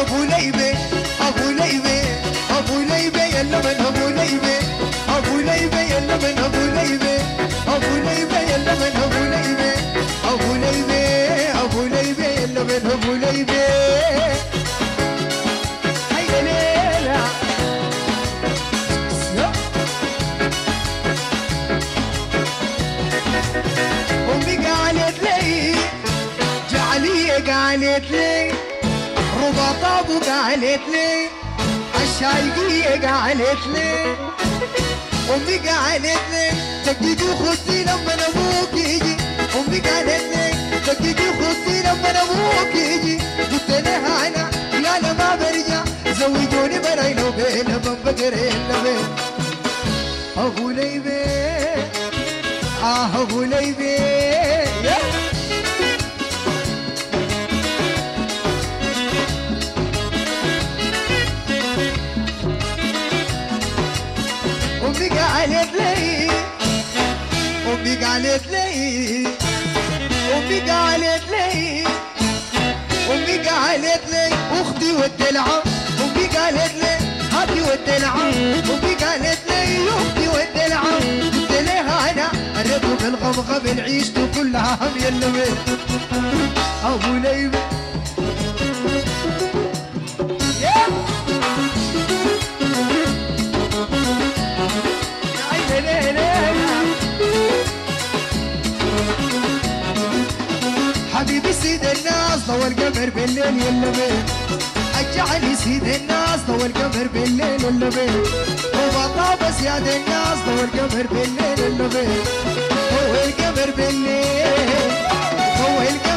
ابو ليبي ابو ليبي ابو ليبي يلا من ابو ليبي ابو ليبي يلا من ابو ليبي ابو ليبي يلا من ابو ليبي ابو ليبي ابو ليبي يلا من ابو ليبي هيا ليلى امي قالت لي جعليه قالت لي رباط ابو قالت لي الشايقيه قالت لي امي قالت لي سجدي وخذي لما ابوك يجي امي قالت لي سجدي وخذي لما ابوك يجي قلت لها انا لا لا ما برجع زوجوني براي لو بين بنبقر الا ابو ليبي اه ابو ليبي قالت لي امي قالت لي امي قالت لي امي قالت لي اختي والدلعه امي قالت لي هاتي والدلعه امي قالت لي اختي والدلعه قلت لها انا الرب بالغمغه نعيشته كلها هم يلا وين ابو ليبي حبيبي سيد الناس ضوى القمر بالليل يلا بيه اجعلي سيد الناس ضوى القمر بالليل يلا بيه وبطابة سياد الناس ضوى القمر بالليل يلا بيه ضوى القمر بالليل ضوى القمر